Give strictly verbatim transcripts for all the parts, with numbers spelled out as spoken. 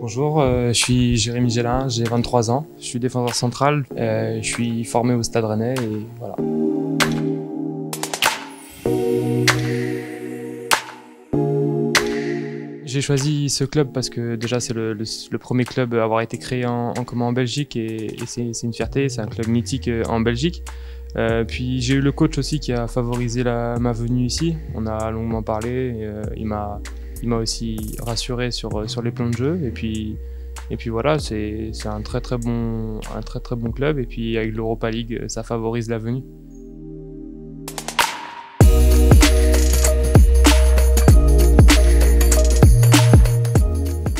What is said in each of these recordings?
Bonjour, je suis Jérémy Gélin, j'ai vingt-trois ans, je suis défenseur central, je suis formé au Stade Rennais et voilà. J'ai choisi ce club parce que déjà c'est le, le, le premier club à avoir été créé en, en, en Belgique et, et c'est une fierté, c'est un club mythique en Belgique. Euh, puis j'ai eu le coach aussi qui a favorisé la, ma venue ici, on a longuement parlé, et, euh, il m'a aussi rassuré sur, sur les plans de jeu et puis, et puis voilà, c'est un très très, bon, un très très bon club et puis avec l'Europa League ça favorise la venue.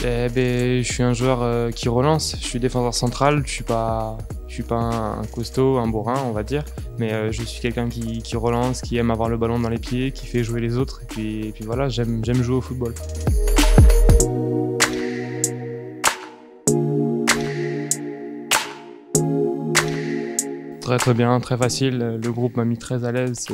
Eh ben, je suis un joueur euh, qui relance, je suis défenseur central, je ne suis pas, je suis pas un, un costaud, un bourrin on va dire, mais euh, je suis quelqu'un qui, qui relance, qui aime avoir le ballon dans les pieds, qui fait jouer les autres, et puis, et puis voilà, j'aime jouer au football. Très très bien, très facile, le groupe m'a mis très à l'aise.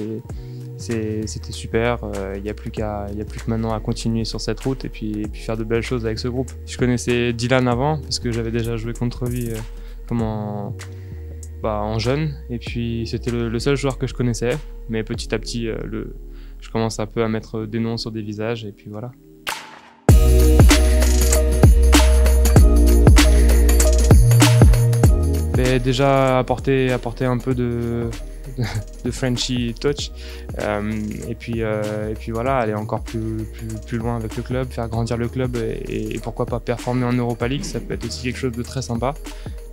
C'était super, il euh, n'y a plus qu'à qu maintenant à continuer sur cette route et puis, et puis faire de belles choses avec ce groupe. Je connaissais Dylan avant parce que j'avais déjà joué contre lui euh, comme en, bah, en jeune et puis c'était le, le seul joueur que je connaissais, mais petit à petit euh, le, je commence un peu à mettre des noms sur des visages et puis voilà. Et déjà apporter, apporter un peu de... de Frenchy Touch euh, et, puis, euh, et puis voilà, aller encore plus, plus, plus loin avec le club, faire grandir le club et, et pourquoi pas performer en Europa League, ça peut être aussi quelque chose de très sympa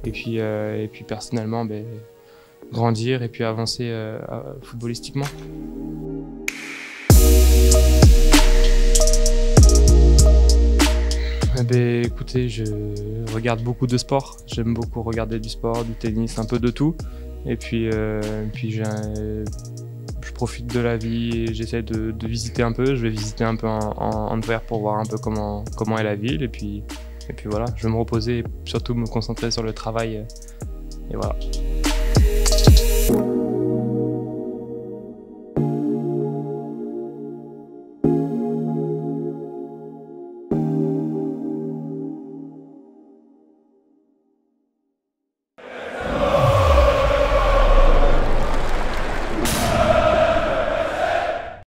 et puis, euh, et puis personnellement bah, grandir et puis avancer euh, footballistiquement. Ben, écoutez, je regarde beaucoup de sport, j'aime beaucoup regarder du sport, du tennis, un peu de tout. Et puis, euh, puis j'ai un, je profite de la vie et j'essaie de, de visiter un peu. Je vais visiter un peu en, en Antwerp pour voir un peu comment, comment est la ville. Et puis, et puis voilà, je vais me reposer et surtout me concentrer sur le travail. Et voilà.